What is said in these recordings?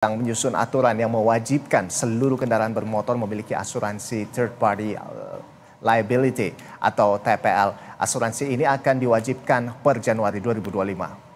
Yang menyusun aturan yang mewajibkan seluruh kendaraan bermotor memiliki asuransi third party liability atau TPL. Asuransi ini akan diwajibkan per Januari 2025.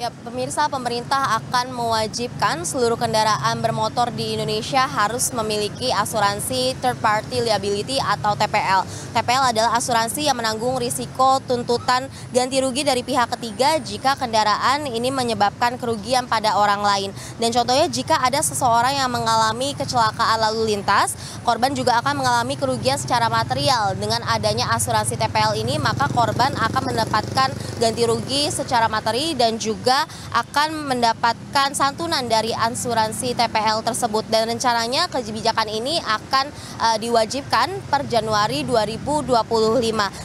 Ya, pemirsa, pemerintah akan mewajibkan seluruh kendaraan bermotor di Indonesia harus memiliki asuransi third party liability atau TPL. TPL adalah asuransi yang menanggung risiko tuntutan ganti rugi dari pihak ketiga jika kendaraan ini menyebabkan kerugian pada orang lain. Dan contohnya jika ada seseorang yang mengalami kecelakaan lalu lintas, korban juga akan mengalami kerugian secara material. Dengan adanya asuransi TPL ini, maka korban akan mendapatkan ganti rugi secara materi dan juga akan mendapatkan santunan dari asuransi TPL tersebut. Dan rencananya kebijakan ini akan diwajibkan per Januari 2025.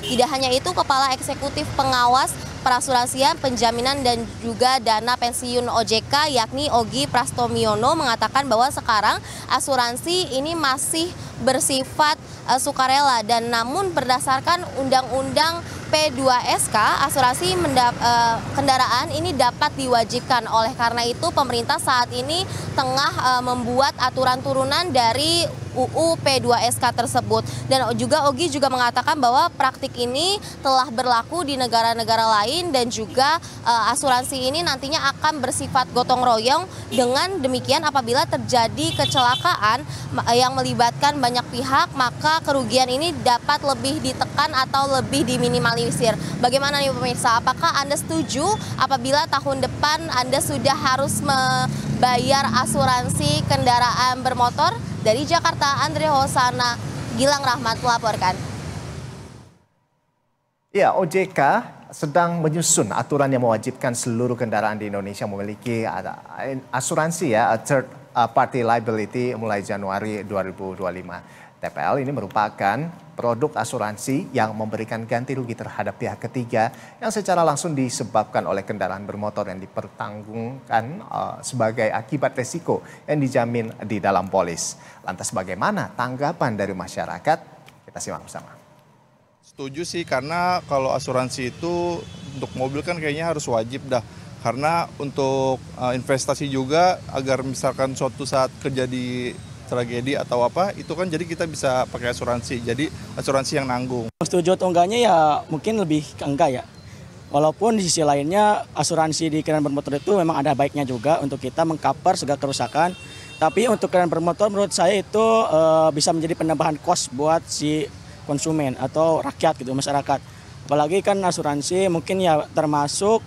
Tidak hanya itu, Kepala Eksekutif Pengawas Perasuransian, Penjaminan dan juga Dana Pensiun OJK yakni Ogi Prastomiono mengatakan bahwa sekarang asuransi ini masih bersifat sukarela, dan namun berdasarkan Undang-Undang P2SK asuransi kendaraan ini dapat diwajibkan. Oleh karena itu pemerintah saat ini tengah membuat aturan turunan dari UU P2SK tersebut. Dan juga Ogi juga mengatakan bahwa praktik ini telah berlaku di negara-negara lain dan juga asuransi ini nantinya akan bersifat gotong royong. Dengan demikian apabila terjadi kecelakaan yang melibatkan banyak pihak, maka kerugian ini dapat lebih ditekan atau lebih diminimalisir. Bagaimana nih pemirsa, apakah Anda setuju apabila tahun depan Anda sudah harus membayar asuransi kendaraan bermotor? Dari Jakarta, Andre Hosana Gilang Rahmat melaporkan. Ya, OJK sedang menyusun aturan yang mewajibkan seluruh kendaraan di Indonesia memiliki asuransi third party liability mulai Januari 2025. TPL ini merupakan produk asuransi yang memberikan ganti rugi terhadap pihak ketiga yang secara langsung disebabkan oleh kendaraan bermotor yang dipertanggungkan sebagai akibat resiko yang dijamin di dalam polis. Lantas bagaimana tanggapan dari masyarakat? Kita simak bersama. Setuju sih, karena kalau asuransi itu untuk mobil kan kayaknya harus wajib dah. Karena untuk investasi juga, agar misalkan suatu saat terjadi tragedi atau apa, itu kan jadi kita bisa pakai asuransi, jadi asuransi yang nanggung. Setuju atau enggaknya ya mungkin lebih ke enggak ya, walaupun di sisi lainnya asuransi di kendaraan bermotor itu memang ada baiknya juga untuk kita meng-cover segala kerusakan, tapi untuk kendaraan bermotor menurut saya itu bisa menjadi penambahan kos buat si konsumen atau rakyat gitu, masyarakat. Apalagi kan asuransi mungkin ya termasuk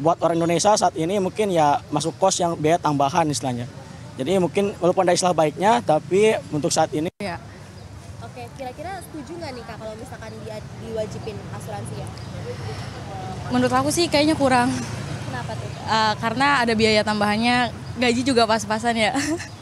buat orang Indonesia saat ini mungkin ya masuk kos yang biaya tambahan istilahnya. Jadi mungkin walaupun ada istilah baiknya, tapi untuk saat ini ya. Oke, kira-kira setuju nggak nih Kak kalau misalkan dia diwajibin asuransi ya? Menurut aku sih kayaknya kurang. Kenapa tuh? Karena ada biaya tambahannya, gaji juga pas-pasan ya.